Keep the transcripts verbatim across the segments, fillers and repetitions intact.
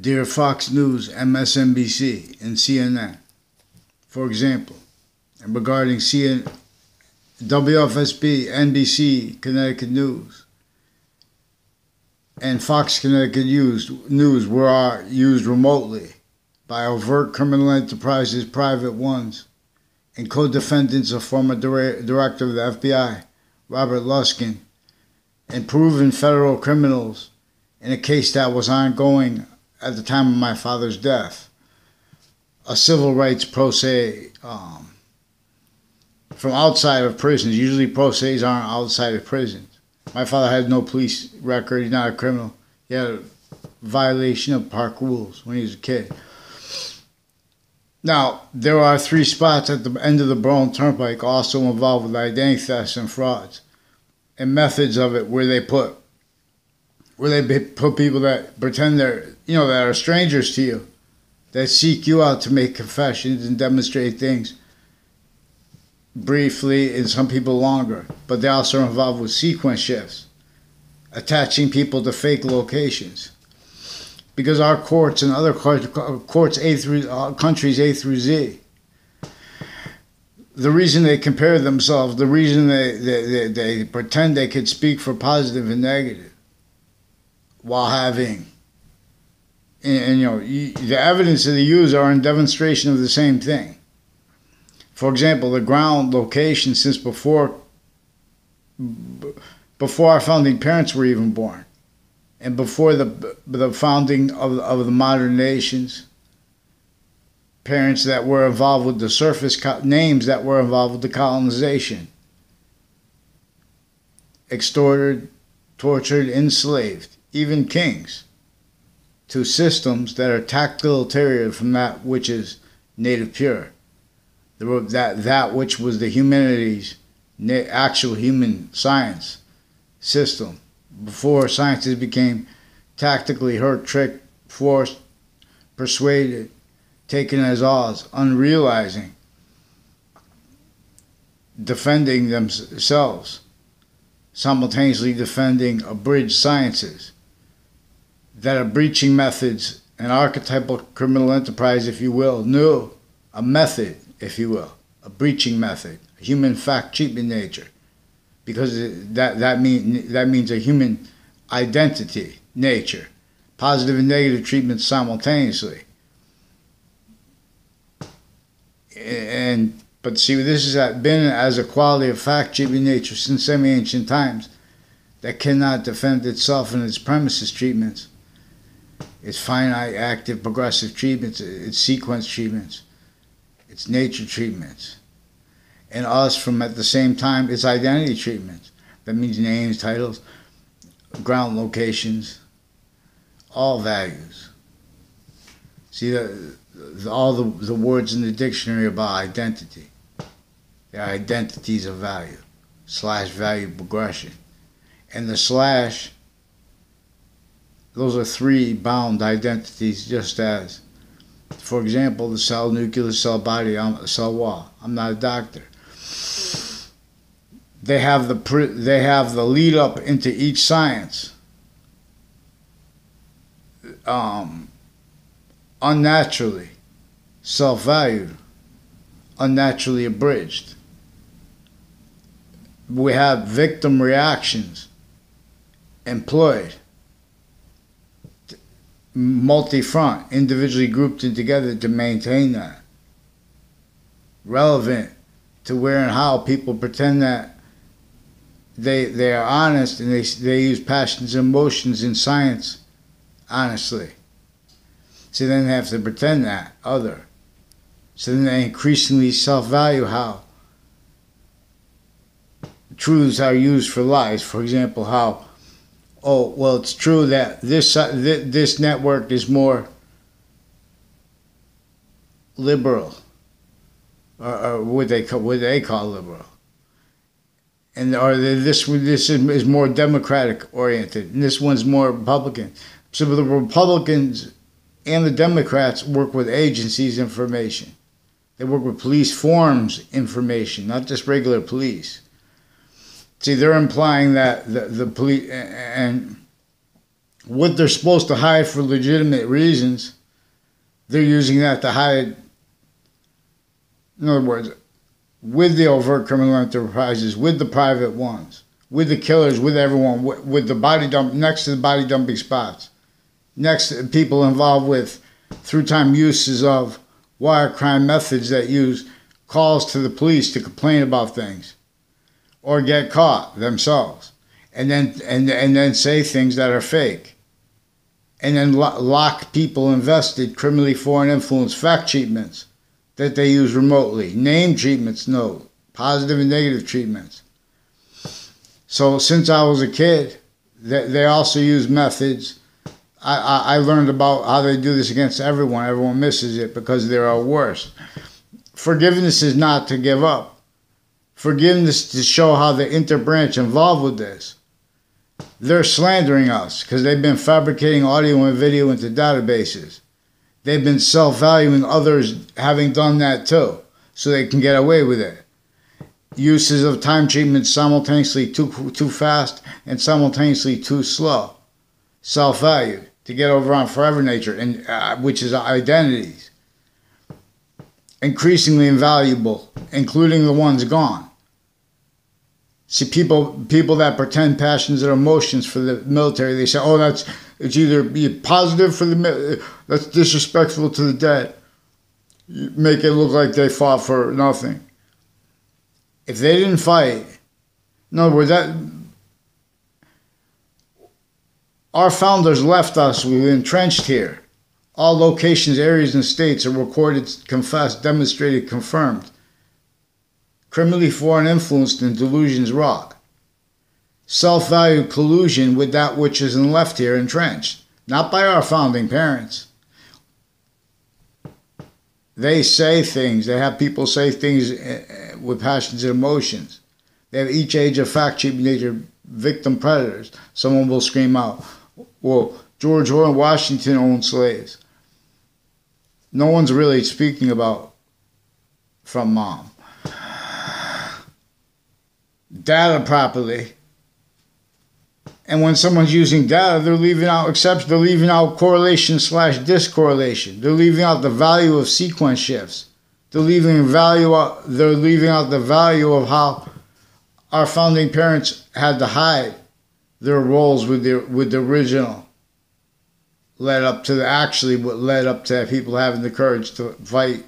Dear Fox News, M S N B C, and C N N, for example, and regarding C N N, W F S B, N B C, Connecticut News, and Fox Connecticut News were used remotely by overt criminal enterprises, private ones, and co-defendants of former director of the F B I, Robert Luskin, and proven federal criminals in a case that was ongoing at the time of my father's death, a civil rights pro se um, from outside of prisons. Usually pro se's aren't outside of prisons. My father had no police record. He's not a criminal. He had a violation of park rules when he was a kid. Now, there are three spots at the end of the Berlin Turnpike also involved with identity thefts and frauds and methods of it where they put where they put people that pretend they're, you know, that are strangers to you, that seek you out to make confessions and demonstrate things briefly and some people longer. But they also are involved with sequence shifts, attaching people to fake locations. Because our courts and other courts, A through uh, countries A through Z, the reason they compare themselves, the reason they, they, they, they pretend they could speak for positive and negative while having... And, and, you know, you, the evidence that they use are in demonstration of the same thing. For example, the ground location since before, before our founding parents were even born, and before the the founding of of the modern nations. Parents that were involved with the surface names that were involved with the colonization, extorted, tortured, enslaved, even kings, to systems that are tactilitarian from that which is native pure, that, that which was the humanities, actual human science system, before sciences became tactically hurt, tricked, forced, persuaded, taken as odds, unrealizing, defending themselves, simultaneously defending abridged sciences, that are breaching methods, an archetypal criminal enterprise, if you will, new, a method, if you will, a breaching method, a human fact treatment nature, because that, that, mean, that means a human identity nature, positive and negative treatment simultaneously. And, but see, this has been as a quality of fact treatment nature since semi-ancient times that cannot defend itself in its premises treatments, its finite, active, progressive treatments, its sequence treatments, its nature treatments, and us from at the same time its identity treatments. That means names, titles, ground locations, all values. See, the, the, all the, the words in the dictionary about identity. They're identities of value, slash value progression. And the slash, those are three bound identities, just as, for example, the cell, nucleus, cell body, cell wall. I'm not a doctor. They have the they have the lead up into each science. Um, unnaturally, self-valued, unnaturally abridged. We have victim reactions employed. Multi-front, individually grouped and together to maintain that. Relevant to where and how people pretend that they they are honest and they, they use passions and emotions in science honestly. So then they have to pretend that other. So then they increasingly self-value how truths are used for lies. For example, how oh, well, it's true that this this network is more liberal, or, or what they call what they call liberal, and or this this is more Democratic oriented, and this one's more Republican. So the Republicans and the Democrats work with agencies' information. They work with police forms information, not just regular police. See, they're implying that the, the police, and what they're supposed to hide for legitimate reasons, they're using that to hide. In other words, with the overt criminal enterprises, with the private ones, with the killers, with everyone, with, with the body dump, next to the body dumping spots, next to people involved with through-time uses of wire crime methods that use calls to the police to complain about things or get caught themselves, and then and and then say things that are fake, and then lo lock people invested criminally foreign influence fact treatments that they use remotely, name treatments, no, positive and negative treatments. So since I was a kid, they, they also use methods. I, I, I learned about how they do this against everyone. Everyone misses it because they're our worst. Forgiveness is not to give up. Forgiveness to show how the interbranch involved with this. They're slandering us because they've been fabricating audio and video into databases. They've been self-valuing others having done that too, so they can get away with it. Uses of time treatment simultaneously too, too fast and simultaneously too slow. Self-valued to get over on forever nature, and uh, which is identities. Increasingly invaluable, including the ones gone. See, people people that pretend passions or emotions for the military, they say, oh, that's it's either be positive for the that's disrespectful to the dead. You make it look like they fought for nothing. If they didn't fight, in other words, that our founders left us, we were entrenched here. All locations, areas, and states are recorded, confessed, demonstrated, confirmed. Criminally foreign influenced and delusions wrought. Self-valued collusion with that which isn't left here entrenched. Not by our founding parents. They say things. They have people say things with passions and emotions. They have each age of fact cheating nature victim predators. Someone will scream out, well, George Washington owned slaves. No one's really speaking about from mom. Data properly. And when someone's using data, they're leaving out exceptions, they're leaving out correlation slash discorrelation. They're leaving out the value of sequence shifts. They're leaving value out, they're leaving out the value of how our founding parents had to hide their roles with the with the original led up to the actually what led up to people having the courage to fight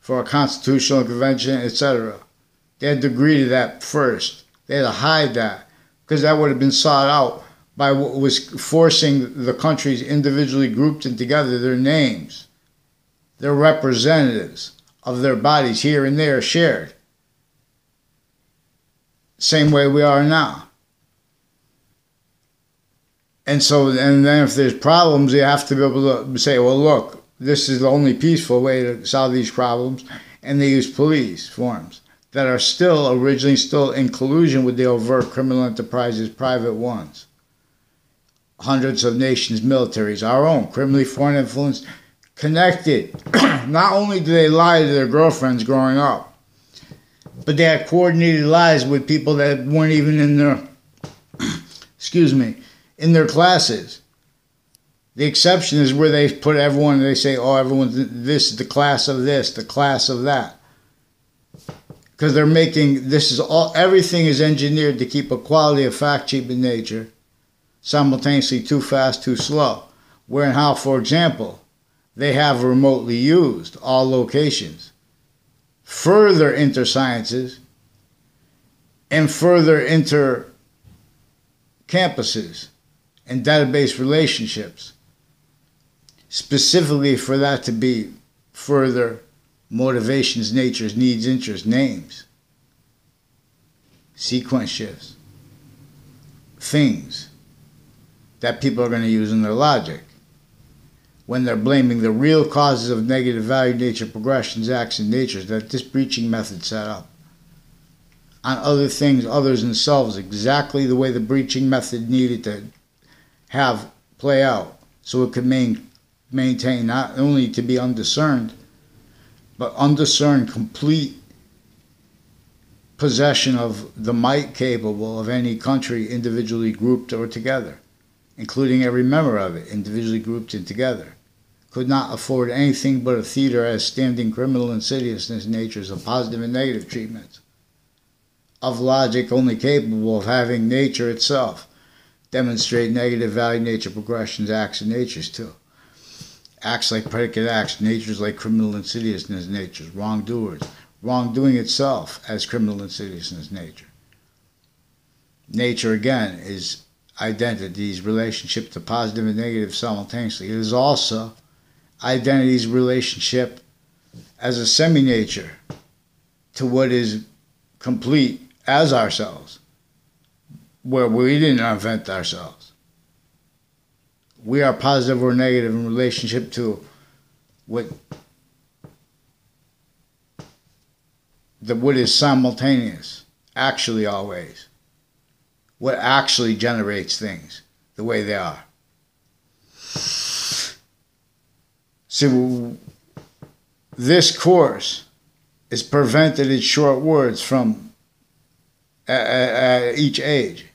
for a constitutional convention, et cetera. They had to agree to that first. They had to hide that because that would have been sought out by what was forcing the countries individually grouped and together, their names, their representatives of their bodies here and there shared. Same way we are now. And so, and then if there's problems, you have to be able to say, well, look, this is the only peaceful way to solve these problems. And they use police forms that are still originally still in collusion with the overt criminal enterprises, private ones. Hundreds of nations, militaries, our own, criminally foreign influence, connected. Not only do they lie to their girlfriends growing up, but they had coordinated lies with people that weren't even in their, excuse me, in their classes. The exception is where they put everyone, they say, oh, everyone's this, the class of this, the class of that. Because they're making, this is all, everything is engineered to keep a quality of fact cheap in nature, simultaneously too fast, too slow. Where and how, for example, they have remotely used all locations, further inter-sciences, and further inter-campuses and database relationships, specifically for that to be further motivations, natures, needs, interests, names, sequence shifts, things that people are going to use in their logic when they're blaming the real causes of negative value, nature, progressions, acts, and natures that this breaching method set up on other things, others themselves, exactly the way the breaching method needed to have play out so it could main, maintain not only to be undiscerned, but undiscerned complete possession of the might capable of any country individually grouped or together. including every member of it, individually grouped and together. Could not afford anything but a theater as standing criminal insidiousness natures of positive and negative treatments, of logic only capable of having nature itself demonstrate negative value nature progressions, acts, and natures too. Acts like predicate acts, natures like criminal insidiousness natures, wrongdoers, wrongdoing itself as criminal insidiousness nature. Nature, again, is identities, relationship to positive and negative simultaneously. It is also identity's relationship as a semi-nature to what is complete as ourselves, where we didn't invent ourselves. We are positive or negative in relationship to what, the, what is simultaneous, actually always, what actually generates things the way they are. So this course is prevented in short words from at, at each age,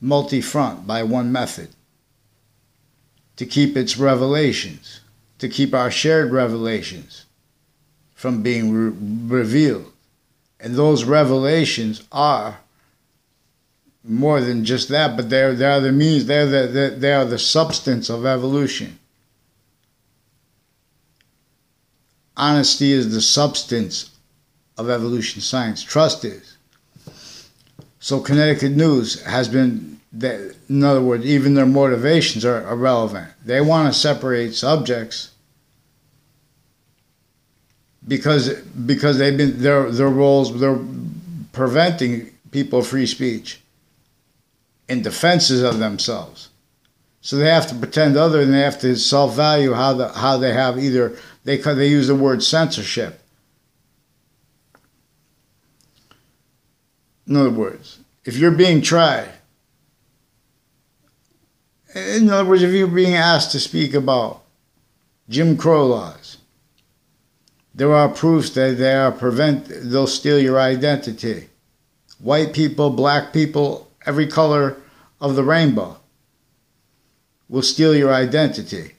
multi-front by one method, to keep its revelations, to keep our shared revelations from being re revealed. And those revelations are more than just that, but they're, they're the means, they're the, they're, they are the substance of evolution. Honesty is the substance of evolution science. Trust is. So Connecticut News has been, in other words, even their motivations are irrelevant. They want to separate subjects because because they've been their their roles, they're preventing people of free speech in defenses of themselves. So they have to pretend other, and they have to self-value how the how they have either. They, they use the word censorship. In other words, if you're being tried, in other words, if you're being asked to speak about Jim Crow laws, there are proofs that they are prevent, they'll steal your identity. White people, black people, every color of the rainbow will steal your identity.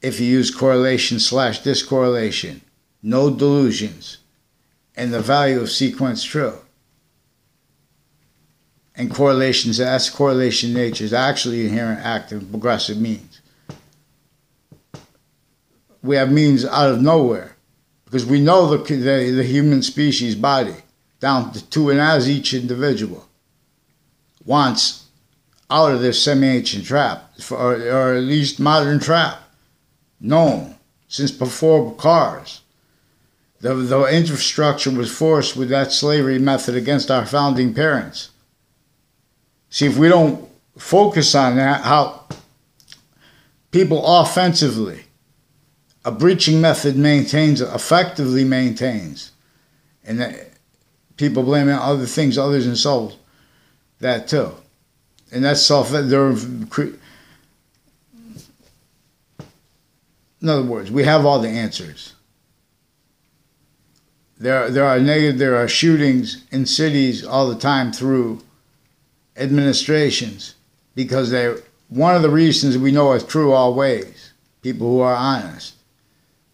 If you use correlation slash discorrelation, no delusions, and the value of sequence true. And correlations, as correlation nature is actually inherent, active, progressive means. We have means out of nowhere because we know the, the, the human species body down to, to and as each individual wants out of this semi-ancient trap, or, or at least modern trap. Known since before cars. The, the infrastructure was forced with that slavery method against our founding parents. See, if we don't focus on that, how people offensively, a breaching method maintains, effectively maintains, and that people blaming other things, others insult that too. And that's self, they're, in other words, we have all the answers. There, there are negative, there are shootings in cities all the time through administrations because they. One of the reasons we know is true always. People who are honest,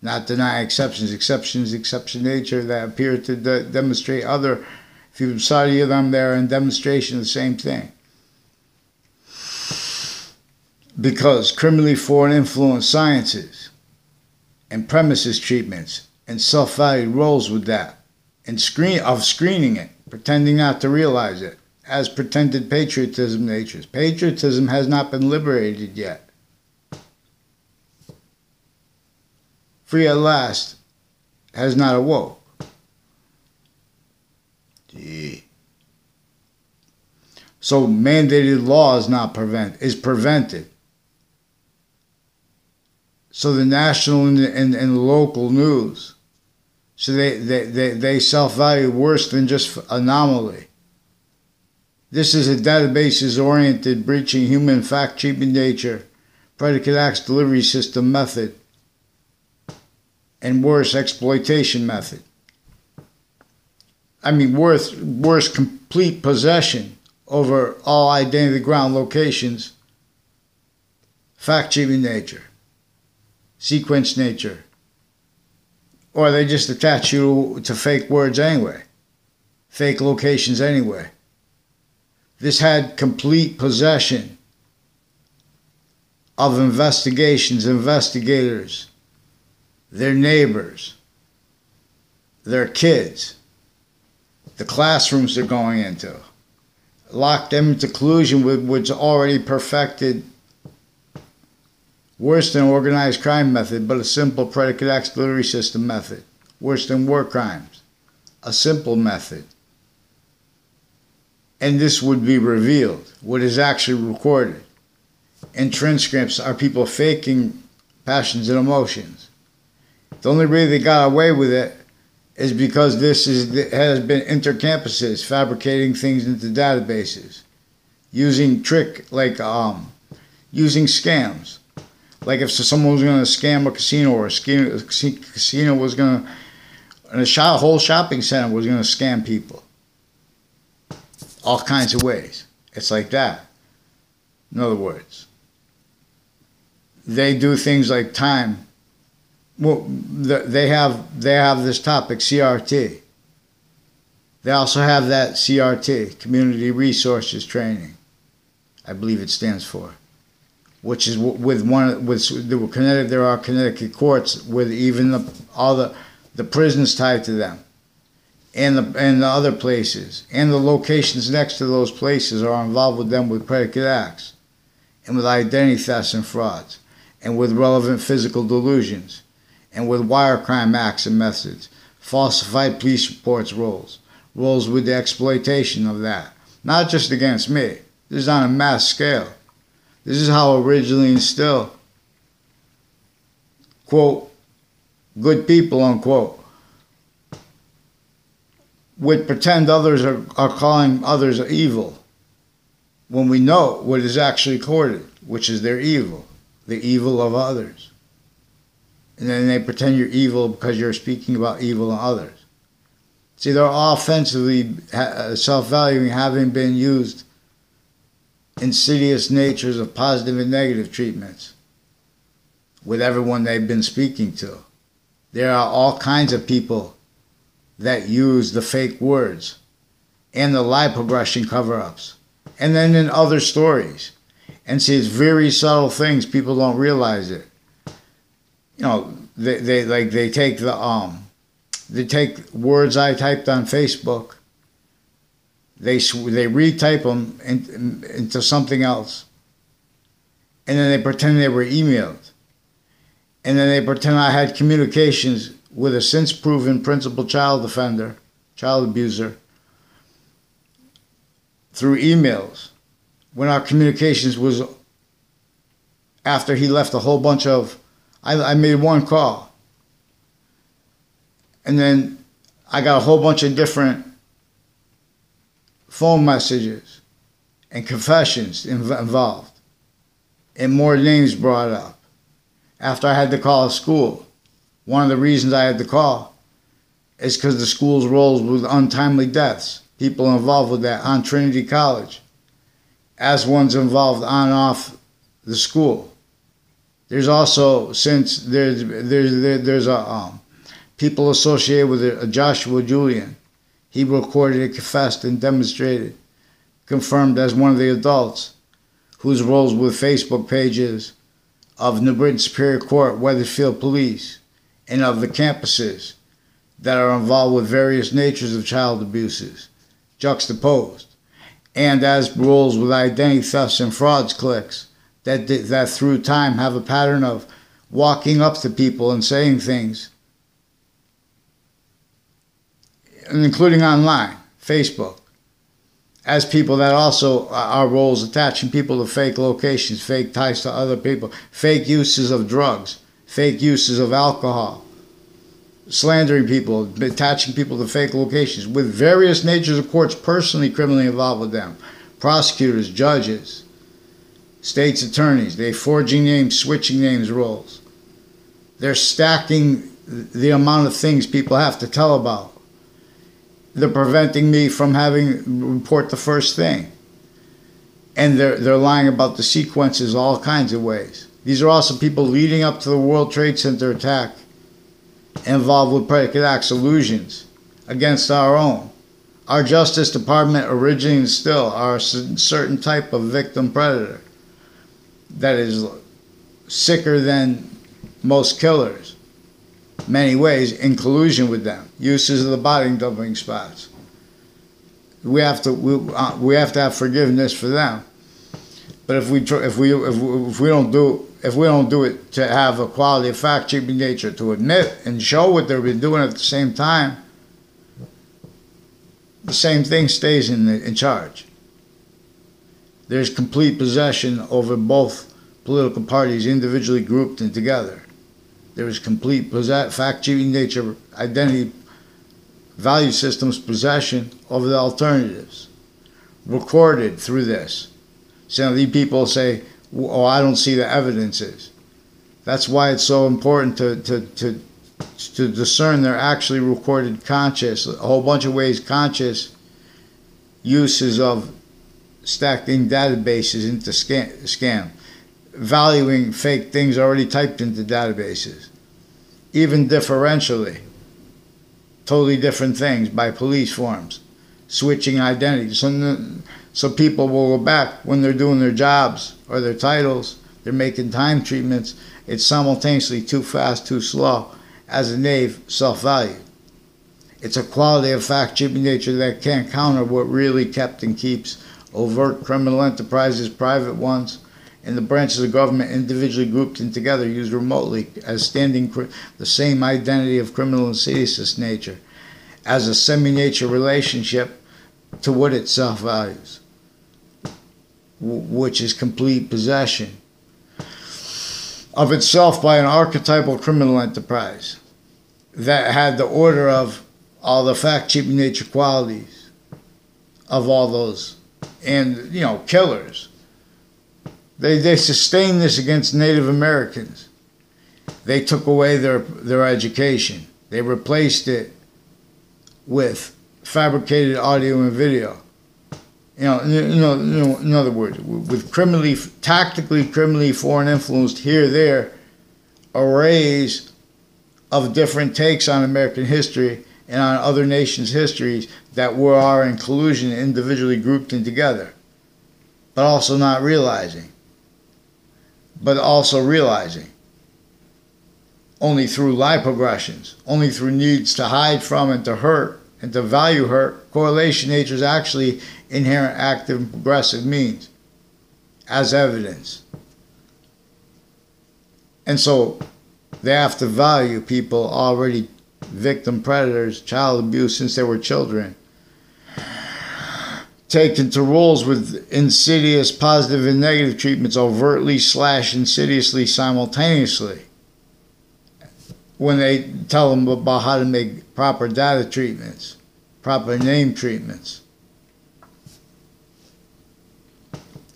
not deny exceptions, exceptions, exception nature that appear to de demonstrate other. If you study them, they're in demonstration of the same thing. Because criminally foreign influence sciences and premises treatments and self-valued roles with that and screen of screening it, pretending not to realize it, as pretended patriotism natures. Patriotism has not been liberated yet. Free at last has not awoke. Gee. So mandated law is not prevent is prevented. So the national and, and, and local news, so they, they, they, they self-value worse than just anomaly. This is a databases-oriented, breaching human fact, treatment nature, predicate acts delivery system method, and worse exploitation method. I mean, worse, worse complete possession over all identity ground locations fact-cheating nature, sequence nature, or they just attach you to fake words anyway, fake locations anyway. This had complete possession of investigations, investigators, their neighbors, their kids, the classrooms they're going into, locked them into collusion with what's already perfected, worse than organized crime method, but a simple predicate auxiliary system method, worse than war crimes, a simple method. And this would be revealed, what is actually recorded. In transcripts are people faking passions and emotions. The only way they got away with it is because this is has been intercampuses, fabricating things into databases, using trick, like um, using scams. Like if someone was going to scam a casino, or a casino was going to, and a shop, whole shopping center was going to scam people. All kinds of ways. It's like that. In other words, they do things like time. Well, they have they have this topic, C R T. They also have that C R T, Community Resources Training, I believe it stands for, which is with one with the Connecticut. There are Connecticut courts with even the all the the prisons tied to them, and the and the other places and the locations next to those places are involved with them with predicate acts, and with identity thefts and frauds, and with relevant physical delusions, and with wire crime acts and methods, falsified police reports rolls, rolls with the exploitation of that, not just against me. This is on a mass scale. This is how originally and still, quote, good people, unquote, would pretend others are, are calling others evil when we know what is actually recorded, which is their evil, the evil of others. And then they pretend you're evil because you're speaking about evil in others. See, they're all offensively self-valuing, having been used insidious natures of positive and negative treatments with everyone they've been speaking to. There are all kinds of people that use the fake words and the lie progression cover-ups, and then in other stories. And see, it's very subtle things. People don't realize it. You know, they, they like they take the um, they take words I typed on Facebook. They they retype them in, in, into something else, and then they pretend they were emailed, and then they pretend I had communications with a since proven principal child offender, child abuser, through emails, when our communications was after he left a whole bunch of. I, I made one call, and then I got a whole bunch of different phone messages and confessions involved, and more names brought up. After I had to call a school, one of the reasons I had to call is because the school's rolls with untimely deaths, people involved with that on Trinity College, as one's involved on and off the school. There's also, since there's there's there's a um, people associated with a Joshua Julian, he recorded, confessed, and demonstrated, confirmed as one of the adults, whose roles with Facebook pages of New Britain Superior Court, Wethersfield Police, and of the campuses that are involved with various natures of child abuses, juxtaposed, and as roles with identity thefts and frauds cliques. That, that through time have a pattern of walking up to people and saying things, including online, Facebook, as people that also are roles attaching people to fake locations, fake ties to other people, fake uses of drugs, fake uses of alcohol, slandering people, attaching people to fake locations, with various natures of courts personally criminally involved with them, prosecutors, judges, state's attorneys, they forging names, switching names, roles. They're stacking the amount of things people have to tell about. They're preventing me from having report the first thing. And they're, they're lying about the sequences all kinds of ways. These are also people leading up to the World Trade Center attack, involved with predicate acts illusions against our own. Our Justice Department originates and still are a certain type of victim predator that is sicker than most killers, many ways in collusion with them. Uses of the body dumping spots. We have to we, uh, we have to have forgiveness for them. But if we if we if we, if we don't do if we don't do it to have a quality of fact cheapening nature to admit and show what they've been doing at the same time, the same thing stays in the, in charge. There's complete possession over both political parties, individually grouped and together. There is complete fact-cheating nature, identity, value systems possession over the alternatives, recorded through this. So these people say, "Oh, I don't see the evidences." That's why it's so important to to to. to discern they're actually recorded conscious, a whole bunch of ways conscious uses of stacking databases into scam, scam, valuing fake things already typed into databases, even differentially, totally different things by police forms, switching identities. So, so people will go back when they're doing their jobs or their titles, they're making time treatments, it's simultaneously too fast, too slow, as a knave self-value. It's a quality of fact-cheating nature that can't counter what really kept and keeps overt criminal enterprises, private ones, and the branches of government individually grouped and together used remotely as standing the same identity of criminal and seditious nature as a semi-nature relationship to what it self-values, which is complete possession of itself by an archetypal criminal enterprise that had the order of all the fact-cheating nature qualities of all those, and, you know, killers. They, they sustained this against Native Americans. They took away their, their education. They replaced it with fabricated audio and video. You know, you know, you know, in other words, with criminally, tactically criminally foreign influenced here, there, arrays of different takes on American history and on other nations' histories that were are in collusion, individually grouped and together, but also not realizing, but also realizing, only through lie progressions, only through needs to hide from and to hurt and to value hurt, correlation nature is actually inherent, active, and progressive means as evidence. And so they have to value people already victim predators, child abuse since they were children, taken to roles with insidious positive and negative treatments overtly slash insidiously simultaneously when they tell them about how to make proper data treatments, proper name treatments.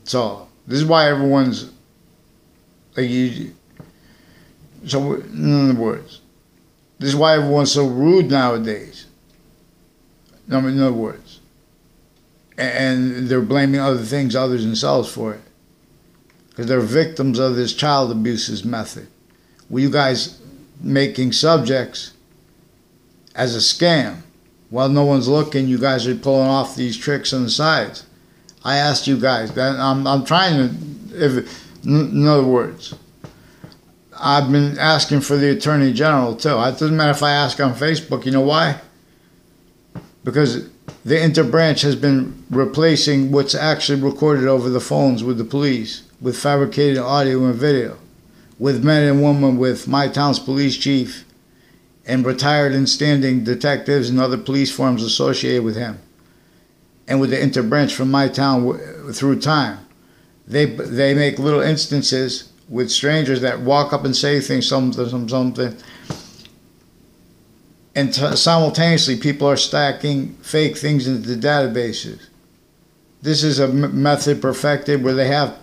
So this is why everyone's like you. So in other words, this is why everyone's so rude nowadays. In other words, and they're blaming other things, others themselves for it, because they're victims of this child abuses method. Well, you guys making subjects as a scam while no one's looking. You guys are pulling off these tricks on the sides. I asked you guys, I'm, I'm trying to, if, in other words, I've been asking for the Attorney General too. It doesn't matter if I ask on Facebook, you know why? Because the interbranch has been replacing what's actually recorded over the phones with the police, with fabricated audio and video, with men and women, with my town's police chief, and retired and standing detectives and other police forms associated with him. And with the interbranch from my town through time, they they make little instances with strangers that walk up and say things, something, something, something. And t simultaneously, people are stacking fake things into the databases. This is a m method perfected where they have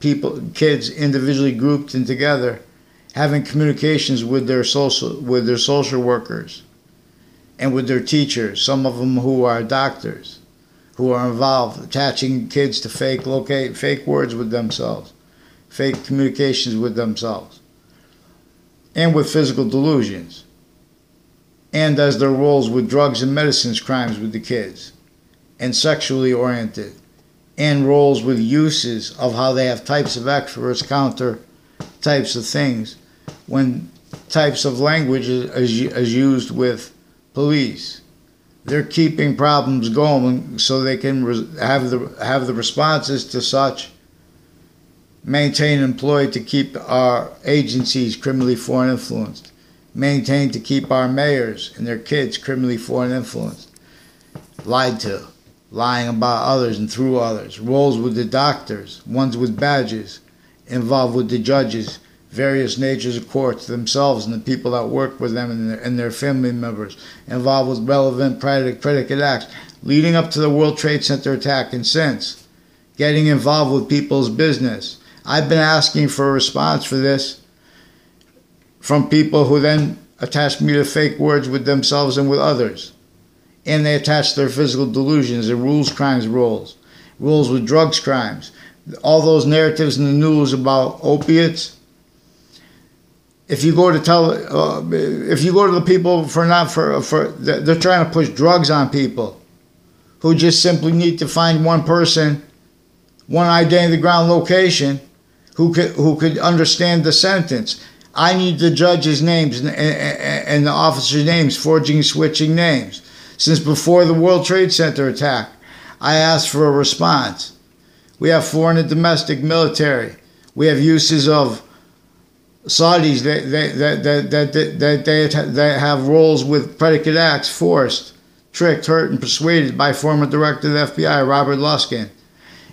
people, kids, individually grouped and together, having communications with their social with their social workers, and with their teachers. Some of them who are doctors, who are involved, attaching kids to fake locate, fake words with themselves, fake communications with themselves and with physical delusions, and as their roles with drugs and medicines crimes with the kids, and sexually oriented, and roles with uses of how they have types of experts counter types of things when types of language is, is used with police. They're keeping problems going so they can have the, have the responses to such, maintain and employ to keep our agencies criminally foreign influenced, maintain to keep our mayors and their kids criminally foreign influenced, lied to, lying about others and through others, roles with the doctors, ones with badges, involved with the judges, various natures of courts themselves and the people that work with them and their, and their family members, involved with relevant predicate acts, leading up to the World Trade Center attack and since, getting involved with people's business. I've been asking for a response for this from people who then attach me to fake words with themselves and with others. And they attach their physical delusions and rules crimes roles, rules with drugs crimes, all those narratives in the news about opiates. If you go to tell, uh, if you go to the people for not for for, they're trying to push drugs on people, who just simply need to find one person, one identity, the ground location, who could who could understand the sentence. I need the judge's names and, and, and the officer's names, forging and switching names. Since before the World Trade Center attack, I asked for a response. We have foreign and domestic military. We have uses of Saudis that they, they, they, they, they, they have roles with predicate acts, forced, tricked, hurt, and persuaded by former director of the F B I, Robert Luskin,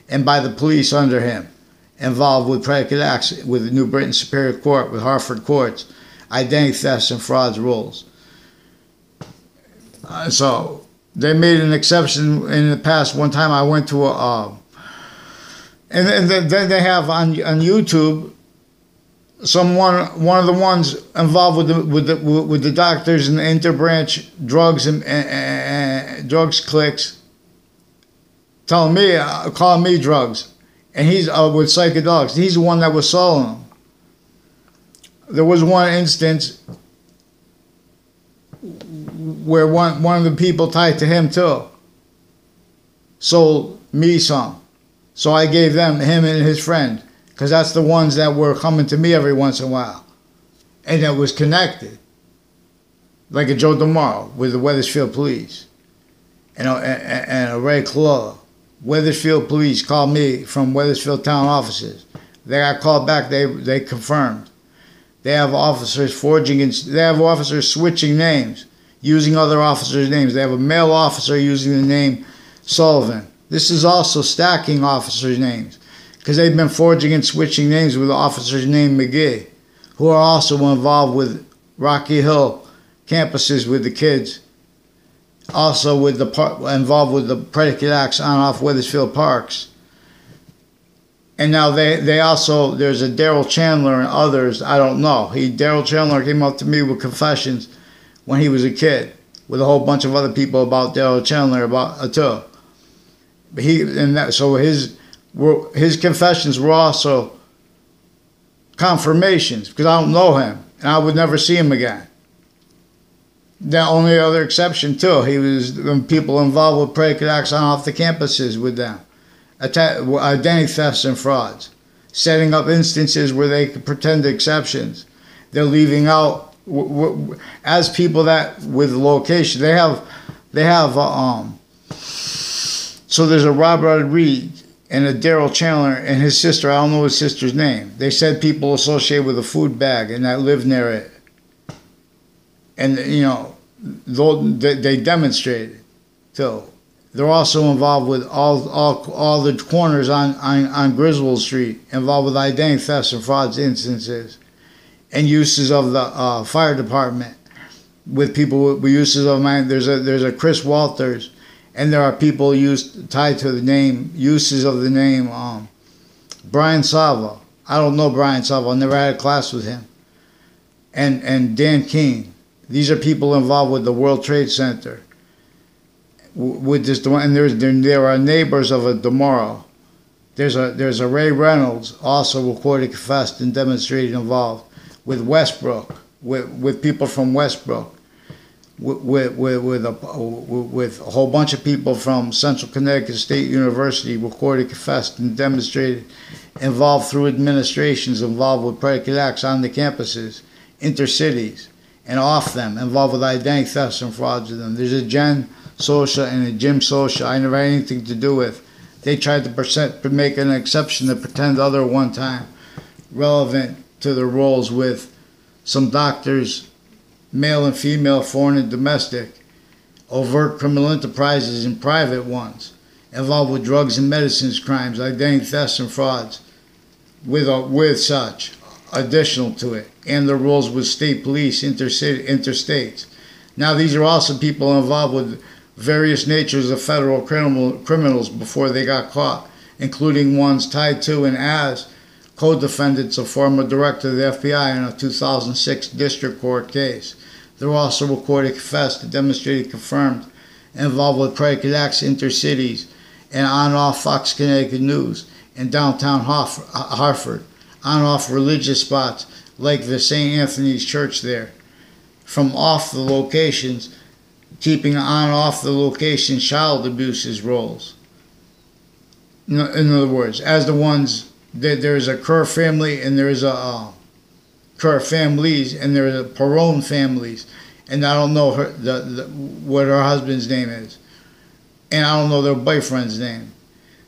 and by the police under him, involved with predicate acts with the New Britain Superior Court, with Hartford Courts, identity thefts and frauds rules. Uh, so they made an exception in the past. One time I went to a, uh, and then, then they have on, on YouTube, someone, one of the ones involved with the with the with the doctors and the interbranch drugs and, and, and, and drugs cliques, telling me, uh, calling me drugs, and he's uh, with psychedelics. He's the one that was selling them. There was one instance where one one of the people tied to him too sold me some, so I gave them him and his friend. Because that's the ones that were coming to me every once in a while. And it was connected. Like a Joe DeMauro with the Wethersfield Police. And a, and, and a Ray Claw. Wethersfield Police called me from Wethersfield town offices. They got called back. They, they confirmed. They have officers forging. And, they have officers switching names. Using other officers' names. They have a male officer using the name Sullivan. This is also stacking officers' names. Because they've been forging and switching names with officers named McGee, who are also involved with Rocky Hill campuses with the kids, also with the part, involved with the predicate acts on off Wethersfield parks. And now they, they also, there's a Darryl Chandler and others, I don't know. He Darryl Chandler came up to me with confessions when he was a kid, with a whole bunch of other people about Darryl Chandler, about uh, too. But he, and that, so his... Were, his confessions were also confirmations because I don't know him and I would never see him again. The only other exception too, he was when people involved with predicate acts on off the campuses with them, attack, identity thefts and frauds, setting up instances where they could pretend exceptions. They're leaving out w w as people that with location they have, they have um. So there's a Robert Reed and a Darryl Chandler and his sister, I don't know his sister's name. They said people associated with a food bag and that lived near it. And, you know, they demonstrated. So they're also involved with all all, all the corners on, on, on Griswold Street, involved with identity thefts and frauds instances and uses of the uh, fire department with people with uses of mine. There's a, there's a Chris Walters. And there are people used tied to the name, uses of the name, um, Brian Sava. I don't know Brian Sava. I never had a class with him. And, and Dan King. These are people involved with the World Trade Center. With this, and there's, there are neighbors of a DeMauro There's a there's a Ray Reynolds also recorded, confessed, and demonstrated involved with Westbrook, with with people from Westbrook, with with with a with a whole bunch of people from Central Connecticut State University recorded, confessed, and demonstrated involved through administrations involved with predicate acts on the campuses, intercities, and off them, involved with identity thefts and frauds with them. There's a Jen social and a gym social I never had anything to do with. They tried to present, make an exception to pretend other one time relevant to the roles with some doctors, male and female, foreign and domestic, overt criminal enterprises and private ones, involved with drugs and medicines crimes, identity thefts and frauds, with, a, with such, additional to it, and the roles with state police, intercity, interstates. Now these are also people involved with various natures of federal criminal, criminals before they got caught, including ones tied to and as co-defendants of former director of the F B I in a two thousand six district court case. They're also recorded, confessed, demonstrated, confirmed, involved with predicate acts, intercities, and on-off Fox Connecticut News in downtown Hartford, on-off religious spots like the Saint Anthony's Church there, from off the locations, keeping on off the location child abuses roles. In other words, as the ones that there's a Kerr family and there's a uh, Kerr families and there's a Perone families, and I don't know her the, the what her husband's name is, and I don't know their boyfriend's name.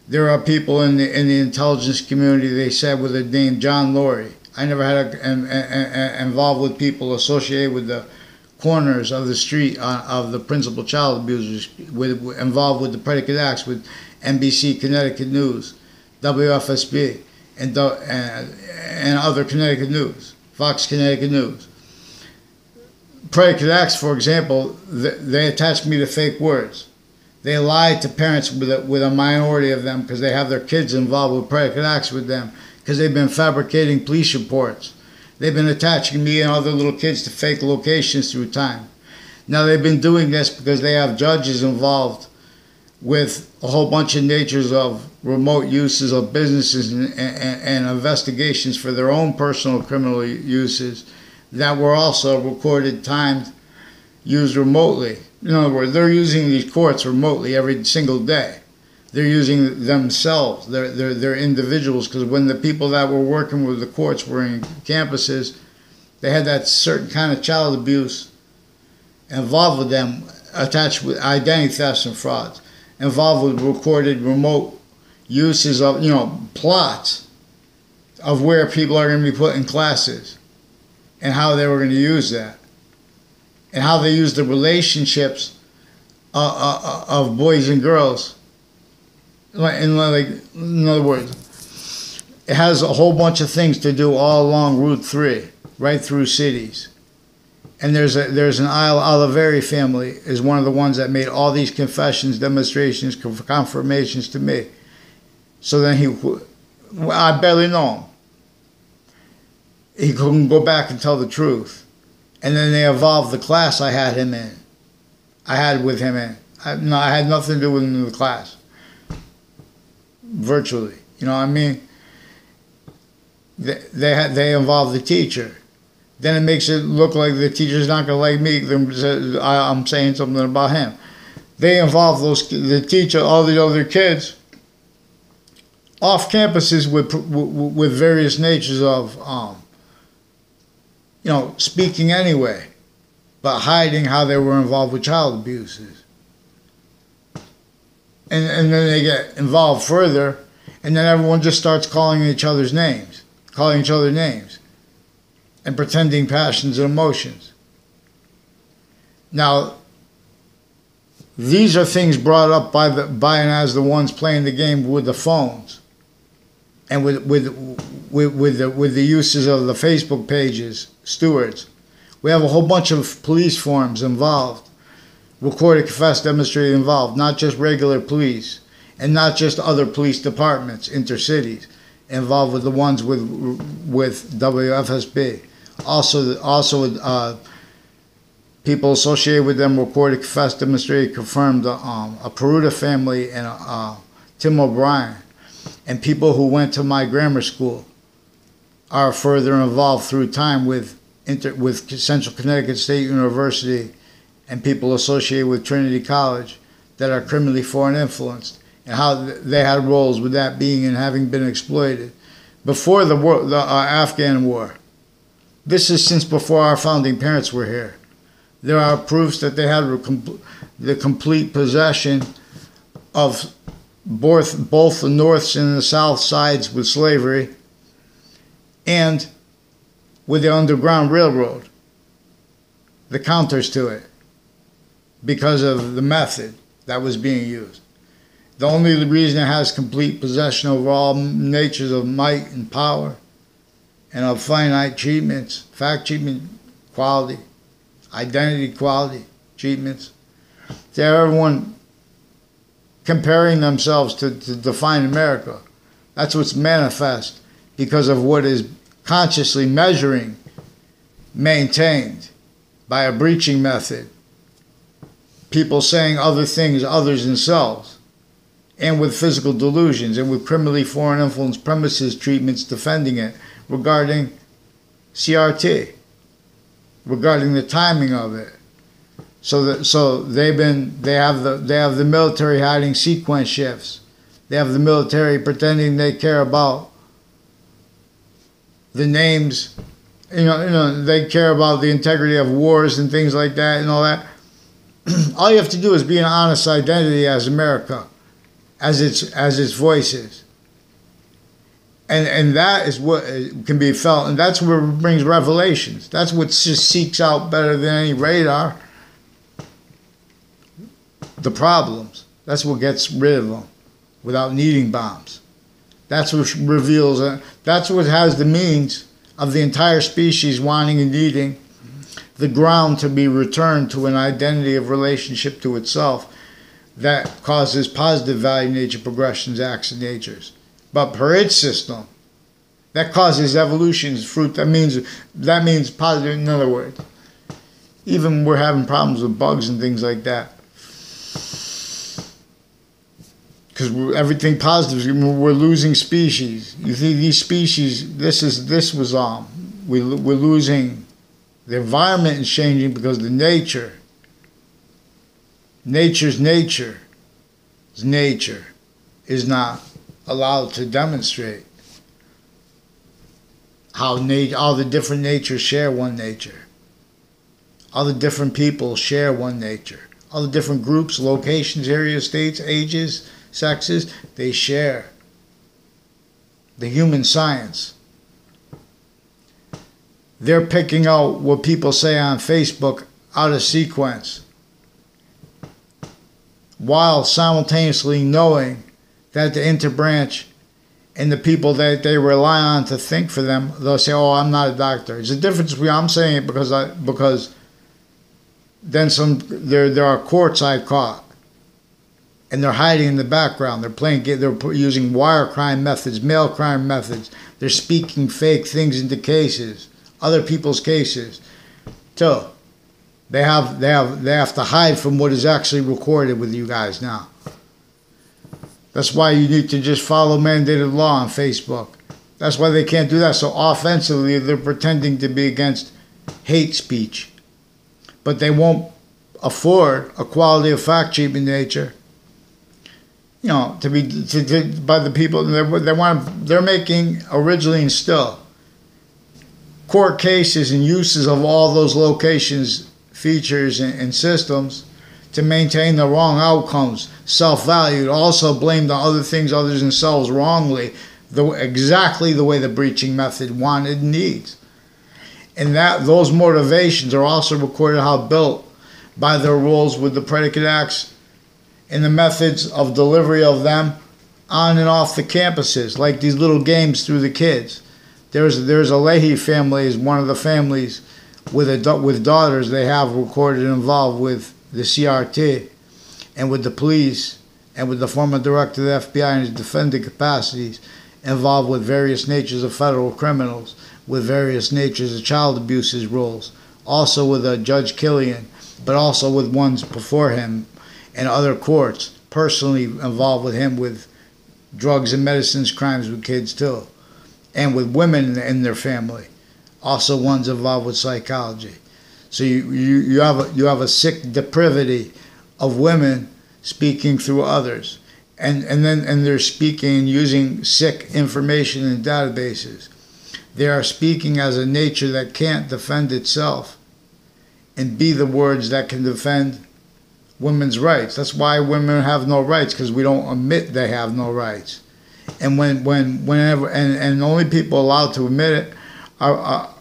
There are people in the in the intelligence community, they said, with the name John Laurie. I never had a, an, an, an involved with people associated with the corners of the street uh, of the principal child abusers with, with, involved with the predicate acts with N B C, Connecticut News, W F S B, and, uh, and other Connecticut News, Fox Connecticut News. Predicate acts, for example, th they attached me to fake words. They lied to parents with a, with a minority of them because they have their kids involved with predicate acts with them because they've been fabricating police reports. They've been attaching me and other little kids to fake locations through time. Now they've been doing this because they have judges involved with a whole bunch of natures of remote uses of businesses and, and, and investigations for their own personal criminal uses that were also recorded, timed, used remotely. In other words, they're using these courts remotely every single day. They're using themselves, they're, they're, they're individuals, because when the people that were working with the courts were in campuses, they had that certain kind of child abuse involved with them, attached with identity thefts and frauds, involved with recorded remote uses of, you know, plots of where people are going to be put in classes and how they were going to use that and how they use the relationships uh, uh, of boys and girls. In, like, in other words, it has a whole bunch of things to do all along Route three, right through cities. And there's a, there's an Oliveri family is one of the ones that made all these confessions, demonstrations, confirmations to me. So then he, I barely know him. He couldn't go back and tell the truth. And then they evolved the class I had him in. I had with him in. I, no, I had nothing to do with him in the class. Virtually, you know what I mean? They they, had, they involve the teacher. Then it makes it look like the teacher's not going to like me. Then I'm saying something about him. They involve those the teacher, all the other kids, off campuses with with various natures of um. You know, speaking anyway, but hiding how they were involved with child abuses. And, and then they get involved further, and then everyone just starts calling each other's names, calling each other names, and pretending passions and emotions. Now, these are things brought up by the by and as the ones playing the game with the phones, and with with with with the, with the uses of the Facebook pages, stewards. We have a whole bunch of police forms involved. Recorded, confessed, demonstrated, involved, not just regular police and not just other police departments, intercities, involved with the ones with with W F S B. Also, also uh, people associated with them recorded, confessed, demonstrated, confirmed, um, a Peruta family and a, uh, Tim O'Brien, and people who went to my grammar school are further involved through time with inter with Central Connecticut State University and people associated with Trinity College that are criminally foreign influenced, and how they had roles with that being and having been exploited before the, war, the uh, Afghan war. This is since before our founding parents were here. There are proofs that they had the complete possession of both, both the north and the south sides with slavery and with the Underground Railroad, the counters to it, because of the method that was being used. The only reason it has complete possession over all natures of might and power and of finite treatments, fact treatment quality, identity quality treatments, to everyone comparing themselves to, to define America. That's what's manifest because of what is consciously measuring, maintained by a breaching method, people saying other things, others themselves, and with physical delusions and with criminally foreign influence premises treatments defending it regarding C R T, regarding the timing of it. So that so they've been they have the they have the military hiding sequence shifts. They have the military pretending they care about the names, you know, you know they care about the integrity of wars and things like that and all that. All you have to do is be an honest identity as America, as its as its voices. And and that is what can be felt, and that's what brings revelations. That's what just seeks out better than any radar. The problems. That's what gets rid of them without needing bombs. That's what reveals, uh, that's what has the means of the entire species wanting and needing the ground to be returned to an identity of relationship to itself that causes positive value nature progressions, acts and natures. But per its system, that causes evolution's fruit. That means, that means positive, in other words. Even we're having problems with bugs and things like that, because everything positive is, we're losing species. You see, these species, this is this was um, we we're losing. The environment is changing because the nature. Nature's nature, is nature, is not allowed to demonstrate how na all the different natures share one nature. All the different people share one nature. All the different groups, locations, areas, states, ages, sexes, they share the human science. They're picking out what people say on Facebook out of sequence, while simultaneously knowing that the interbranch and the people that they rely on to think for them, they'll say, oh, I'm not a doctor. It's a difference between I'm saying it because I because then some there there are courts I caught. And they're hiding in the background. They're playing. They're using wire crime methods, mail crime methods. They're speaking fake things into cases, other people's cases. So they have, they have, they have to hide from what is actually recorded with you guys now. That's why you need to just follow mandated law on Facebook. That's why they can't do that. So offensively, they're pretending to be against hate speech, but they won't afford a quality of fact treatment nature. You know, to be to, to, by the people they, they want. They're making originally and still court cases and uses of all those locations, features, and, and systems to maintain the wrong outcomes. Self-valued, also blamed on other things, others themselves wrongly, the exactly the way the breaching method wanted and needs, and that those motivations are also recorded how built by their roles with the predicate acts. And the methods of delivery of them on and off the campuses, like these little games through the kids. There's there's a Leahy family is one of the families with a, with daughters they have recorded involved with the C R T and with the police and with the former director of the F B I and his defending capacities involved with various natures of federal criminals, with various natures of child abuses roles, also with a Judge Killian, but also with ones before him, and other courts personally involved with him with drugs and medicines crimes with kids too, and with women in their family, also ones involved with psychology. So you, you, you have a, you have a sick depravity of women speaking through others, and and then and they're speaking and using sick information in databases. They are speaking as a nature that can't defend itself, and be the words that can defend women's rights. That's why women have no rights, because we don't admit they have no rights. And when when whenever and and the only people allowed to admit it are, are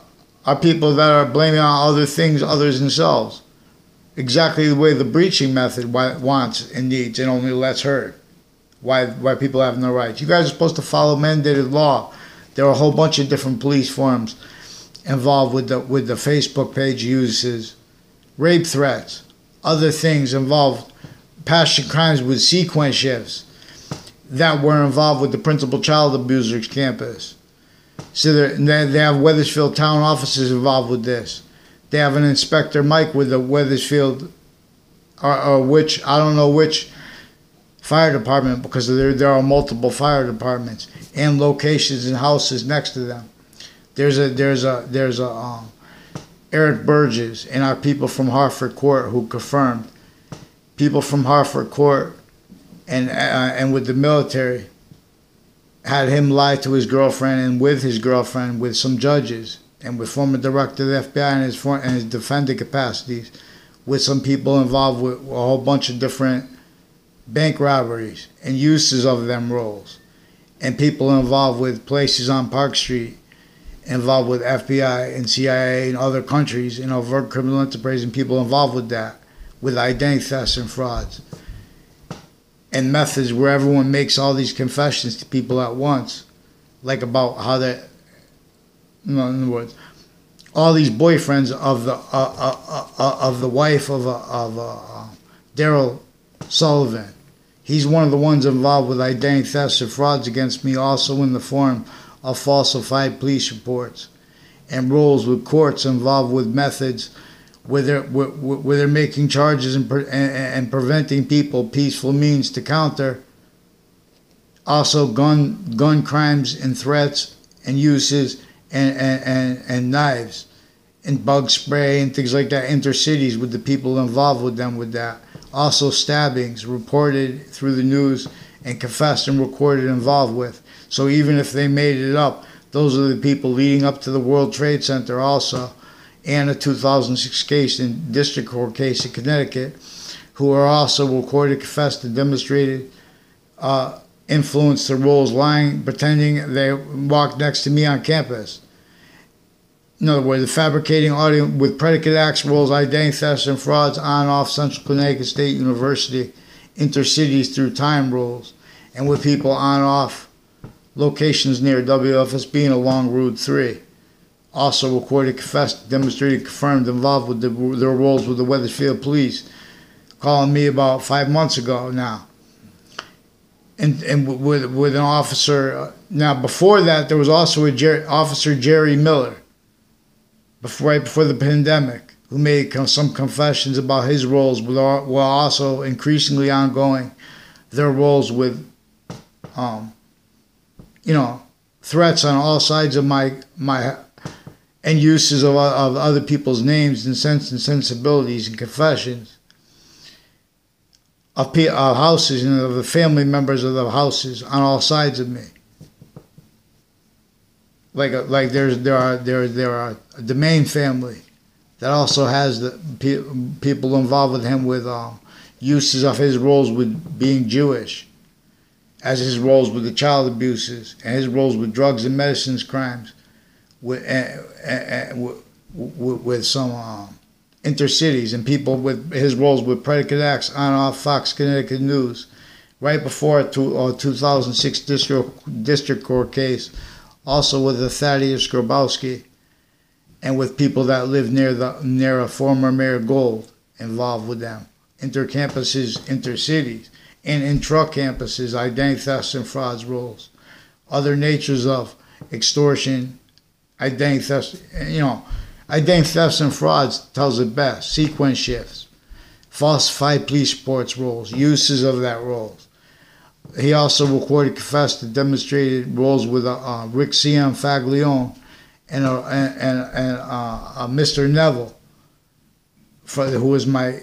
are people that are blaming on other things, others themselves. Exactly the way the breaching method wants and needs and only lets heard. Why why people have no rights. You guys are supposed to follow mandated law. There are a whole bunch of different police forms involved with the with the Facebook page uses, rape threats, other things involved, passion crimes with sequence shifts that were involved with the principal child abusers campus. So they they have Wethersfield town offices involved with this. They have an inspector Mike with the Wethersfield, or, or which I don't know which fire department, because there there are multiple fire departments and locations and houses next to them. There's a there's a there's a um, Eric Burgess and our people from Hartford Court who confirmed people from Hartford Court and uh, and with the military. Had him lie to his girlfriend and with his girlfriend with some judges and with former director of the F B I and his, for, and his defendant capacities with some people involved with a whole bunch of different bank robberies and uses of them roles, and people involved with places on Park Street involved with F B I and C I A and other countries in overt criminal enterprise, and people involved with that with identity thefts and frauds. And methods where everyone makes all these confessions to people at once, like about how they, in other words, all these boyfriends of the uh, uh, uh, of the wife of uh, of uh, Darryl Sullivan. He's one of the ones involved with identity thefts and frauds against me, also in the form of falsified police reports and rules with courts involved with methods. Where they're, where, where they're making charges and, pre, and, and preventing people peaceful means to counter. Also gun gun crimes and threats and uses and, and, and, and knives and bug spray and things like that, intercities with the people involved with them with that. Also stabbings reported through the news and confessed and recorded involved with. So even if they made it up, those are the people leading up to the World Trade Center also. And a two thousand six case in district court case in Connecticut, who are also recorded, confessed, and demonstrated uh, influence to rules, lying, pretending they walked next to me on campus. In other words, fabricating audio with predicate acts, rules, identity thefts, and frauds on off Central Connecticut State University, intercities through time rules, and with people on off locations near W F S B and along Route three. Also recorded, confessed, demonstrated, confirmed, involved with the, their roles with the Wethersfield Police, calling me about five months ago now. And and with with an officer. Now before that, there was also a Jer- officer Jerry Miller. Before right before the pandemic, who made com- some confessions about his roles, with our, while also increasingly ongoing, their roles with, um, you know, threats on all sides of my my. and uses of, of other people's names and sense and sensibilities and confessions of, pe- of houses and of the family members of the houses on all sides of me. Like a, like there's there are there there are the main family that also has the pe- people involved with him with um, uses of his roles with being Jewish, as his roles with the child abuses and his roles with drugs and medicines crimes. With, uh, uh, with with some um, intercities and people with his roles with predicate acts on off Fox Connecticut News, right before a two, uh, two thousand six district district court case, also with the Thaddeus Grabowski, and with people that live near the near a former Mayor Gold involved with them, intercampuses, intercities, and intracampuses, identity thefts and frauds rules, other natures of extortion. Identity thefts, you know, identity thefts and frauds tells it best. Sequence shifts, falsified police reports roles, uses of that roles, He also recorded, confessed, and demonstrated roles with uh, Rick Cian Faglione and a, and and uh, a Mister Neville, for, who was my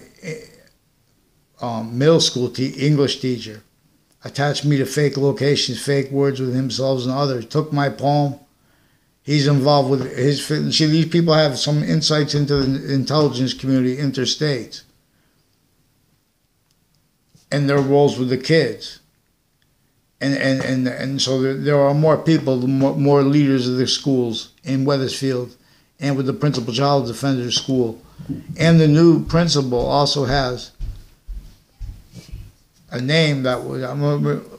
um, middle school te- English teacher. Attached me to fake locations, fake words with himself and others. Took my poem. He's involved with his. See, these people have some insights into the intelligence community interstate, and their roles with the kids. And and and, and so there, there are more people, more, more leaders of the schools in Wethersfield, and with the principal child defender school, and the new principal also has a name that was. I remember